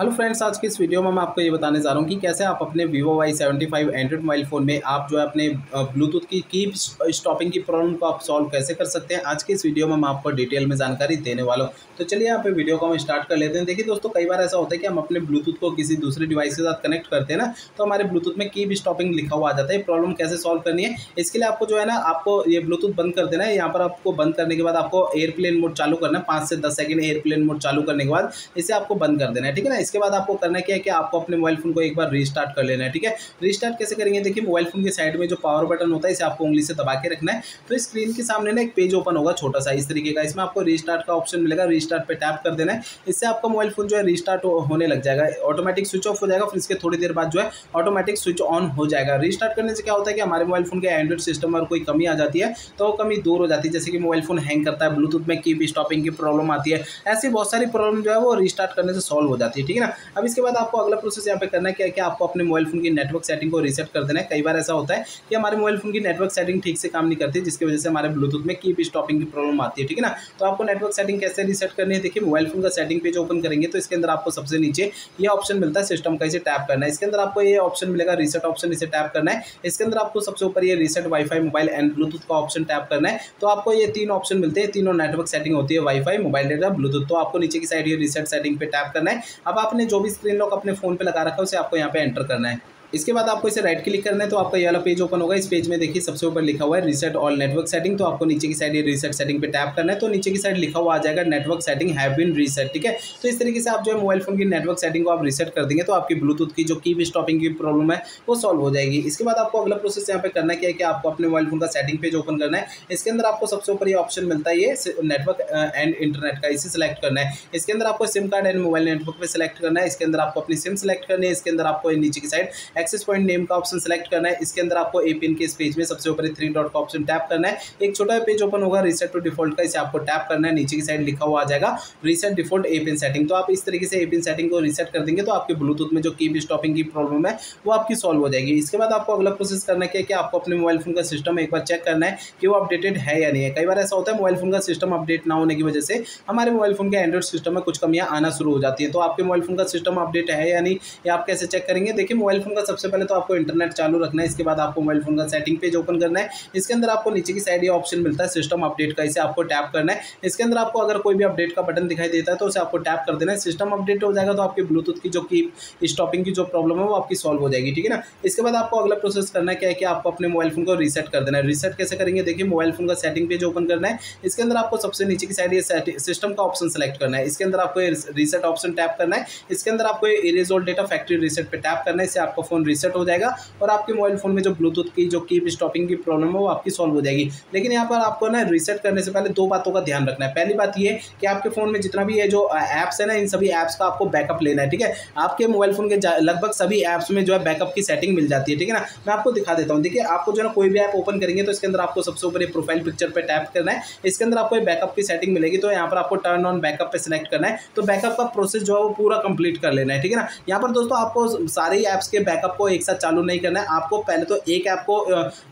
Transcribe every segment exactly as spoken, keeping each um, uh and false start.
Hello friends, आज की इस वीडियो में मैं आपको ये बताने जा रहा हूँ कि कैसे आप अपने Vivo Y seventy five android mobile phone में आप जो है अपने ब्लूटूथ की कीप स्टॉपिंग की प्रॉब्लम को आप सॉल्व कैसे कर सकते हैं। आज की इस वीडियो में मैं आपको डिटेल में जानकारी देने वाला हूँ। तो चलिए आप वीडियो को हम स्टार्ट कर लेते हैं। देखिए दोस्तों, कई बार ऐसा होता है कि हम अपने ब्लूटूथ को किसी दूसरे डिवाइस के साथ कनेक्ट करते हैं ना, तो हमारे ब्लूटूथ में कीप स्टॉपिंग लिखा हुआ आ जाता है। प्रॉब्लम कैसे सॉल्व करनी है, इसके लिए आपको जो है ना आपको ये ब्लूटूथ बंद कर देना है। यहाँ पर आपको बंद करने के बाद आपको एयरप्लेन मोड चालू करना है। पाँच से दस सेकेंड एयरप्लेन मोड चालू करने के बाद इसे आपको बंद कर देना है, ठीक है ना। इसके बाद आपको करना क्या है कि आपको अपने मोबाइल फोन को एक बार रीस्टार्ट कर लेना है, ठीक है। रीस्टार्ट कैसे करेंगे, देखिए मोबाइल फोन के साइड में जो पावर बटन होता है इसे आपको उंगली से दबा के रखना है। तो स्क्रीन के सामने ना एक पेज ओपन होगा छोटा सा इस तरीके का, इसमें आपको रीस्टार्ट का ऑप्शन मिलेगा। रीस्टार्ट पर टैप कर देना है, इससे आपका मोबाइल फोन जो है रीस्टार्ट होने लग जाएगा। ऑटोमेटिक स्विच ऑफ हो जाएगा, फिर इसके थोड़ी देर बाद जो है ऑटोमेटिक स्विच ऑन हो जाएगा। रीस्टार्ट करने से क्या होता है कि हमारे मोबाइल फोन के एंड्रॉइड सिस्टम पर कोई कमी आ जाती है तो कमी दूर हो जाती है, जैसे कि मोबाइल फोन हैंग करता है, ब्लूटूथ में कीप स्टॉपिंग की प्रॉब्लम आती है। ऐसी बहुत सारी प्रॉब्लम जो है वो रीस्टार्ट करने से सॉल्व हो जाती है, ठीक है ना। अब इसके बाद आपको अगला प्रोसेस यहाँ पे करना है क्या है कि आपको अपने मोबाइल फोन की नेटवर्क सेटिंग को रीसेट कर देना है। कई बार ऐसा होता है कि हमारे मोबाइल फोन की नेटवर्क सेटिंग ठीक से काम नहीं करती, जिसकी वजह से हमारे ब्लूटूथ में कीप स्टॉपिंग की प्रॉब्लम आती है, ठीक है ना। तो आपको नेटवर्क सेटिंग कैसे रीसेट करनी है, देखिए मोबाइल फोन का सेटिंग पेज ओपन करेंगे तो इसके अंदर आपको सबसे नीचे ये ऑप्शन मिलता है सिस्टम का, इसे टैप करना है। इसके अंदर आपको ये ऑप्शन मिलेगा रीसेट ऑप्शन, इसे टैप करना है। इसके अंदर आपको सबसे ऊपर ये reset wifi mobile and Bluetooth का ऑप्शन टैप करना है। तो आपको ये तीन ऑप्शन मिलते हैं, तीनों नेटवर्क सेटिंग होती है वाईफाई, मोबाइल डेटा, ब्लूटूथ। तो आपको नीचे की साइड ये रीसेट सेटिंग पे टैप करना है। अब आपने जो भी स्क्रीन लॉक अपने फ़ोन पे लगा रखा है उसे आपको यहाँ पे एंटर करना है। इसके बाद आपको इसे राइट क्लिक करना है तो आपका ये वाला पेज ओपन होगा। इस पेज में देखिए सबसे ऊपर लिखा हुआ है रीसेट ऑल नेटवर्क सेटिंग, तो आपको नीचे की साइड ये रीसेट सेटिंग पे टैप करना है। तो नीचे की साइड लिखा हुआ आ जाएगा network setting have been reset, ठीक है। तो इस तरीके से आप जो है मोबाइल फोन की नेटवर्क सेटिंग को आप रीसेट कर देंगे तो आपकी ब्लूटूथ की जो कीप स्टॉपिंग की प्रॉब्लम है वो सॉल्व हो जाएगी। इसके बाद आपको अगला प्रोसेस यहाँ पे करना क्या है कि आपको अपने मोबाइल फोन का सेटिंग पेज ओपन करना है। इसके अंदर आपको सबसे ऊपर ये ऑप्शन मिलता है ये नेटवर्क एंड इंटरनेट का, इसे सिलेक्ट करना है। इसके अंदर आपको SIM card and mobile network पर सिलेक्ट करना है। इसके अंदर आपको अपनी सिम सिलेक्ट करनी है। इसके अंदर आपको नीचे की साइड एक्सेस पॉइंट नेम का ऑप्शन सेलेक्ट करना है। इसके अंदर आपको ए पिन के इस पेज में सबसे ऊपर थ्री डॉट का ऑप्शन टैप करना है। एक छोटा पेज ओपन होगा रीसेट टू डिफॉल्ट का, इसे आपको टैप करना है। नीचे की साइड लिखा हुआ आ जाएगा रीसेट डिफॉल्ट ए पिन सेटिंग। तो आप इस तरीके से ए पिन सेटिंग को रीसेट कर देंगे तो आपके ब्लूटूथ में जो कीप स्टॉपिंग की प्रॉब्लम है वो आपकी सॉल्व हो जाएगी। इसके बाद आपको अगला प्रोसेस करना क्या है कि आपको अपने मोबाइल फोन का सिस्टम एक बार चेक करना है कि वो अपडेटेड है या नहीं है। कई बार ऐसा होता है मोबाइल फोन का सिस्टम अपडेट ना होने की वजह से हमारे मोबाइल फोन के एंड्रॉइड सिस्टम में कुछ कमियाँ आना शुरू हो जाती है। तो आपके मोबाइल फोन का सिस्टम अपडेट है या नहीं, या आप कैसे चेक करेंगे। देखिए मोबाइल फोन का सबसे पहले तो आपको इंटरनेट चालू रखना है। इसके बाद आपको मोबाइल फोन का सेटिंग पेज ओपन करना है। इसके अंदर आपको नीचे की साइड ये ऑप्शन मिलता है सिस्टम अपडेट का, इसे आपको टैप करना है। इसके अंदर आपको अगर कोई भी अपडेट का बटन दिखाई देता है तो उसे आपको टैप कर देना है। सिस्टम अपडेट हो जाएगा तो आपके ब्लूटूथ की जो कीप स्टॉपिंग की जो प्रॉब्लम है वो आपकी सॉल्व हो जाएगी, ठीक है ना। इसके बाद आपको अगला प्रोसेस करना क्या है कि आपको अपने मोबाइल फोन को रीसेट कर देना है। रीसेट कैसे करेंगे, देखिए मोबाइल फोन का सेटिंग पेज ओपन करना है। इसके अंदर आपको सबसे नीचे की साइड ये सिस्टम का ऑप्शन सेलेक्ट करना है। इसके अंदर आपको रीसेट ऑप्शन टैप करना है। इसके अंदर आपको erase all data factory reset पर टैप करना है, इससे आपका फोन रीसेट हो जाएगा और आपके मोबाइल फोन में जो ब्लूटूथ की जो कीप स्टॉपिंग की प्रॉब्लम है वो आपकी सॉल्व हो जाएगी। लेकिन यहाँ पर आपको ना रीसेट करने से पहले दो बातों का ध्यान रखना है। पहली बात ये कि आपके फ़ोन में जितना भी ये जो ऐप्स है ना, इन सभी ऐप्स का आपको बैकअप लेना है, ठीक है। आपके मोबाइल फोन के लगभग सभी ऐप्स में जो है बैकअप की सेटिंग मिल जाती है, ठीक है ना। मैं आपको दिखा देता हूँ। देखिए आपको जो है कोई भी ऐप ओपन करेंगे तो इसके अंदर आपको सबसे ऊपर प्रोफाइल पिक्चर पर टैप करना है। इसके अंदर आपको बैकअप की सेटिंग मिलेगी, तो यहाँ पर आपको टर्न ऑन बैकअप पर सिलेक्ट करना है। तो बैकअप का प्रोसेस जो है वो पूरा कंप्लीट कर लेना है, ठीक है ना। यहाँ पर दोस्तों आपको सारे ऐप्स के बैकअप को एक साथ चालू नहीं करना है। आपको पहले तो एक ऐप को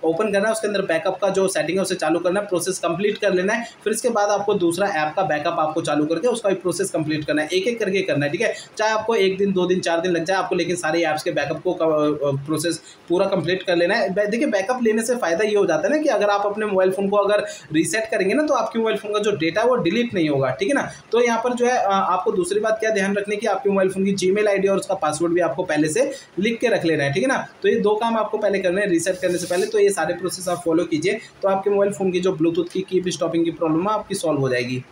ओपन करना है, उसके अंदर बैकअप का जो सेटिंग है उसे चालू करना है, प्रोसेस कंप्लीट कर लेना है। फिर इसके बाद आपको दूसरा ऐप का बैकअप आपको चालू करके उसका भी प्रोसेस कंप्लीट करना है। एक एक करके करना है, ठीक है। चाहे आपको एक दिन, दो दिन, चार दिन लग जाए आपको, लेकिन सारे ऐप्स के बैकअप को प्रोसेस पूरा कंप्लीट कर लेना है। देखिए बैकअप लेने से फ़ायदा ये हो जाता है ना कि अगर आप अपने मोबाइल फ़ोन को अगर रीसेट करेंगे ना तो आपके मोबाइल फ़ोन का जो डेटा है वो डिलीट नहीं होगा, ठीक है ना। तो यहाँ पर जो है आपको दूसरी बात क्या ध्यान रखने की आपके मोबाइल फ़ोन की जीमेल आईडी और उसका पासवर्ड भी आपको पहले से लिख के रख लेना है, ठीक है ना। तो ये दो काम आपको पहले करना है रीसेट करने से पहले। तो ये सारे प्रोसेस आप फॉलो कीजिए तो आपके मोबाइल फोन की जो ब्लूटूथ की कीप स्टॉपिंग की प्रॉब्लम है आपकी सॉल्व हो जाएगी।